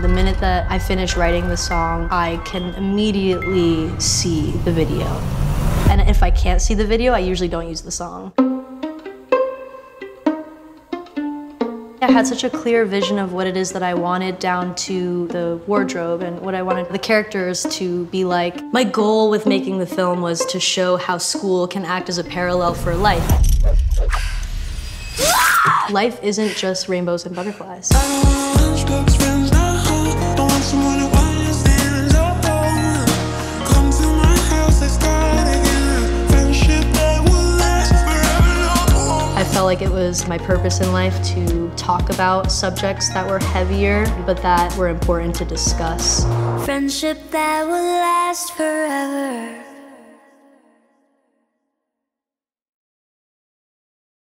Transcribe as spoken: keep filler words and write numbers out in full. The minute that I finish writing the song, I can immediately see the video. And if I can't see the video, I usually don't use the song. I had such a clear vision of what it is that I wanted, down to the wardrobe and what I wanted the characters to be like. My goal with making the film was to show how school can act as a parallel for life. Life isn't just rainbows and butterflies. I felt like it was my purpose in life to talk about subjects that were heavier, but that were important to discuss. Friendship that will last forever.